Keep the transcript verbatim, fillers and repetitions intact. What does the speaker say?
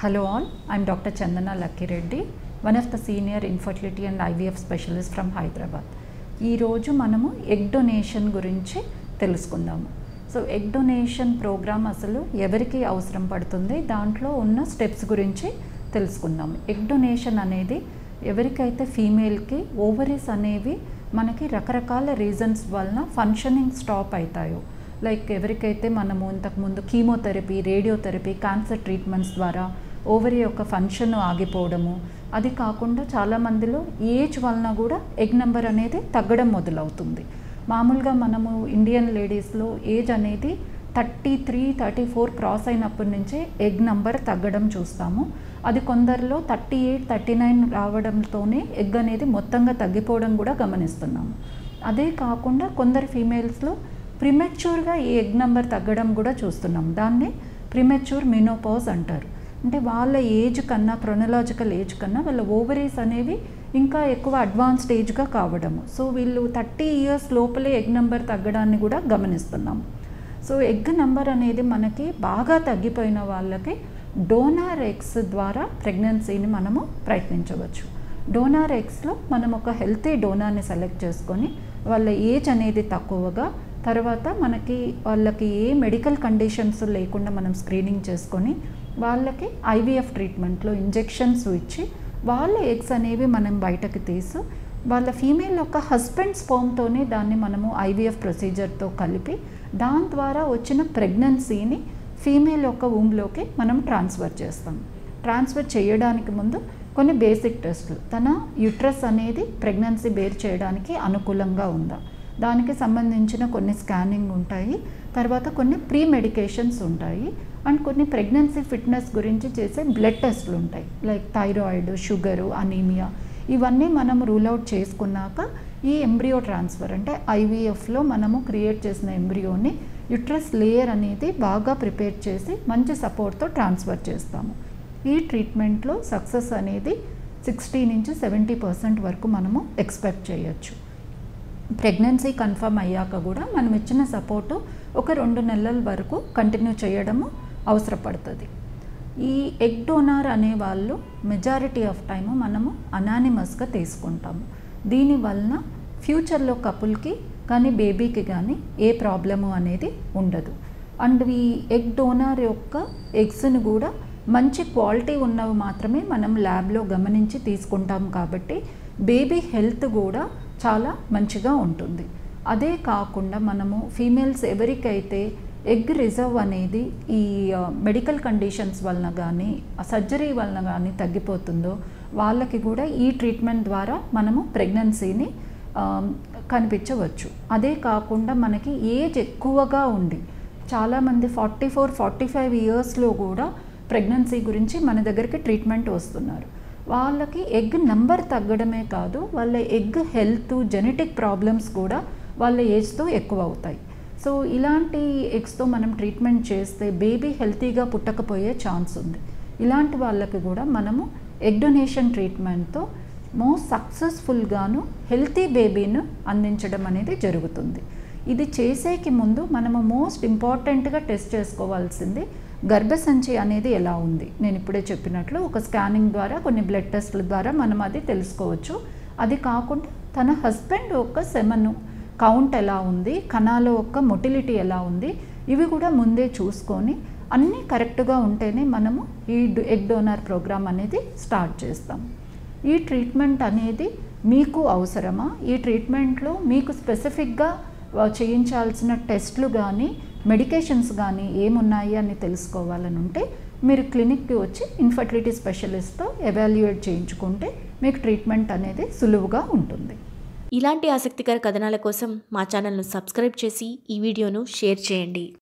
Hello all, I am Doctor Chandana Lakkireddi, one of the senior infertility and I V F specialists from Hyderabad. ఈ రోజు మనము egg donation గురించి తెలుసుకుందాము. So egg donation programme అసలు ఎవరికి అవసరం పడుతుంది, దాంట్లో ఉన్న స్టెప్స్ గురించి తెలుసుకుందాము. ఎగ్ డొనేషన్ అనేది ఎవరికైతే ఫీమేల్కి ఓవరీస్ అనేవి మనకి రకరకాల రీజన్స్ వలన ఫంక్షనింగ్ స్టాప్ అవుతాయో, లైక్ ఎవరికైతే మనము ఇంతకుముందు కీమోథెరపీ, రేడియోథెరపీ, క్యాన్సర్ ట్రీట్మెంట్స్ ద్వారా ఓవరీ యొక్క ఫంక్షన్ ఆగిపోవడము, అది కాకుండా చాలామందిలో ఏజ్ వలన కూడా ఎగ్ నెంబర్ అనేది తగ్గడం మొదలవుతుంది. మామూలుగా మనము ఇండియన్ లేడీస్లో ఏజ్ అనేది thirty three thirty four cross అయినప్పటి నుంచే ఎగ్ నెంబర్ తగ్గడం చూస్తాము. అది కొందరిలో థర్టీ ఎయిట్ థర్టీ నైన్ రావడంతోనే ఎగ్ అనేది మొత్తంగా తగ్గిపోవడం కూడా గమనిస్తున్నాము. అదే కాకుండా కొందరు ఫీమేల్స్లో ప్రిమెచ్యూర్గా ఈ ఎగ్ నెంబర్ తగ్గడం కూడా చూస్తున్నాం. దాన్ని ప్రిమెచ్యూర్ మెనోపాజ్ అంటారు. అంటే వాళ్ళ ఏజ్ కన్నా, క్రొనలాజికల్ ఏజ్ కన్నా వాళ్ళ ఓవరీస్ అనేవి ఇంకా ఎక్కువ అడ్వాన్స్డ్ ఏజ్గా కావడము. సో వీళ్ళు థర్టీ ఇయర్స్ లోపలే ఎగ్ నెంబర్ తగ్గడాన్ని కూడా గమనిస్తున్నాము. సో ఎగ్ నెంబర్ అనేది మనకి బాగా తగ్గిపోయిన వాళ్ళకి డోనార్ ఎగ్స్ ద్వారా ప్రెగ్నెన్సీని మనము ప్రయత్నించవచ్చు. డోనార్ ఎగ్స్లో మనం ఒక హెల్తీ డోనార్ని సెలెక్ట్ చేసుకొని, వాళ్ళ ఏజ్ అనేది తక్కువగా, తర్వాత మనకి వాళ్ళకి ఏ మెడికల్ కండిషన్స్ లేకుండా మనం స్క్రీనింగ్ చేసుకొని, వాళ్ళకి ఐవీఎఫ్ ట్రీట్మెంట్లో ఇంజెక్షన్స్ ఇచ్చి, వాళ్ళ ఎగ్స్ అనేవి మనం బయటకు తీసి, వాళ్ళ ఫీమేల్ యొక్క హస్బెండ్ స్పర్మ్తోనే దాన్ని మనము ఐవీఎఫ్ ప్రొసీజర్తో కలిపి, దాని ద్వారా వచ్చిన ప్రెగ్నెన్సీని ఫీమేల్ యొక్క ఊమ్లోకి మనం ట్రాన్స్ఫర్ చేస్తాం. ట్రాన్స్ఫర్ చేయడానికి ముందు కొన్ని బేసిక్ టెస్టులు, తన యూట్రస్ అనేది ప్రెగ్నెన్సీ బేర్ చేయడానికి అనుకూలంగా ఉందా, దానికి సంబంధించిన కొన్ని స్కానింగ్ ఉంటాయి. తర్వాత కొన్ని ప్రీ మెడికేషన్స్ ఉంటాయి. అండ్ కొన్ని ప్రెగ్నెన్సీ ఫిట్నెస్ గురించి చేసే బ్లడ్ టెస్ట్లు ఉంటాయి, లైక్ థైరాయిడ్, షుగరు, అనీమియా. ఇవన్నీ మనం రూల్అవుట్ చేసుకున్నాక ఈ ఎంబ్రియో ట్రాన్స్ఫర్, అంటే ఐవీఎఫ్లో మనము క్రియేట్ చేసిన ఎంబ్రియోని యుట్రస్ లేయర్ అనేది బాగా ప్రిపేర్ చేసి మంచి సపోర్ట్తో ట్రాన్స్ఫర్ చేస్తాము. ఈ ట్రీట్మెంట్లో సక్సెస్ అనేది సిక్స్టీ నుంచి సెవెంటీ పర్సెంట్ వరకు మనము ఎక్స్పెక్ట్ చేయొచ్చు. ప్రెగ్నెన్సీ కన్ఫర్మ్ అయ్యాక కూడా మనం ఇచ్చిన సపోర్టు ఒక రెండు నెలల వరకు కంటిన్యూ చేయడము అవసరపడుతుంది. ఈ ఎగ్ డోనార్ అనేవాళ్ళు మెజారిటీ ఆఫ్ టైము మనము అనానిమస్గా తీసుకుంటాము. దీనివలన ఫ్యూచర్లో కపుల్కి కానీ బేబీకి కానీ ఏ ప్రాబ్లము అనేది ఉండదు. అండ్ ఈ ఎగ్ డోనార్ యొక్క ఎగ్స్ని కూడా మంచి క్వాలిటీ ఉన్నవి మాత్రమే మనం ల్యాబ్లో గమనించి తీసుకుంటాం, కాబట్టి బేబీ హెల్త్ కూడా చాలా మంచిగా ఉంటుంది. అదే కాకుండా మనము ఫీమేల్స్ ఎవరికైతే ఎగ్ రిజర్వ్ అనేది ఈ మెడికల్ కండిషన్స్ వలన కానీ, సర్జరీ వలన కానీ తగ్గిపోతుందో వాళ్ళకి కూడా ఈ ట్రీట్మెంట్ ద్వారా మనము ప్రెగ్నెన్సీని కనిపించవచ్చు. అదే కాకుండా మనకి ఏజ్ ఎక్కువగా ఉంది, చాలామంది ఫార్టీ ఫోర్ ఫార్టీ ఫైవ్ ఇయర్స్లో కూడా ప్రెగ్నెన్సీ గురించి మన దగ్గరికి ట్రీట్మెంట్ వస్తున్నారు. వాళ్ళకి ఎగ్ నెంబర్ తగ్గడమే కాదు, వాళ్ళ ఎగ్ హెల్త్, జెనెటిక్ ప్రాబ్లమ్స్ కూడా వాళ్ళ ఏజ్తో ఎక్కువ అవుతాయి. సో ఇలాంటి ఎగ్స్తో మనం ట్రీట్మెంట్ చేస్తే బేబీ హెల్తీగా పుట్టకపోయే ఛాన్స్ ఉంది. ఇలాంటి వాళ్ళకి కూడా మనము ఎగ్ డొనేషన్ ట్రీట్మెంట్తో మోస్ట్ సక్సెస్ఫుల్గాను హెల్తీ బేబీను అందించడం అనేది జరుగుతుంది. ఇది చేసేకి ముందు మనము మోస్ట్ ఇంపార్టెంట్గా టెస్ట్ చేసుకోవాల్సింది గర్భసంచి అనేది ఎలా ఉంది. నేను ఇప్పుడే చెప్పినట్లు ఒక స్కానింగ్ ద్వారా, కొన్ని బ్లడ్ టెస్ట్ల ద్వారా మనం అది తెలుసుకోవచ్చు. అది కాకుండా తన హస్బెండ్ యొక్క సెమను కౌంట్ ఎలా ఉంది, కణాల యొక్క మొటిలిటీ ఎలా ఉంది, ఇవి కూడా ముందే చూసుకొని అన్నీ కరెక్ట్గా ఉంటేనే మనము ఈ ఎగ్ డోనార్ ప్రోగ్రామ్ అనేది స్టార్ట్ చేస్తాం. ఈ ట్రీట్మెంట్ అనేది మీకు అవసరమా, ఈ ట్రీట్మెంట్లో మీకు స్పెసిఫిక్గా చేయించాల్సిన టెస్ట్లు కానీ, మెడికేషన్స్ కానీ ఏమున్నాయి అని తెలుసుకోవాలని ఉంటే మీరు క్లినిక్కి వచ్చి ఇన్ఫర్టిలిటీ స్పెషలిస్ట్తో ఎవాల్యుయేట్ చేయించుకుంటే మీకు ట్రీట్మెంట్ అనేది సులువుగా ఉంటుంది. ఇలాంటి ఆసక్తికర కథనాల కోసం మా ఛానల్ను సబ్స్క్రైబ్ చేసి ఈ వీడియోను షేర్ చేయండి.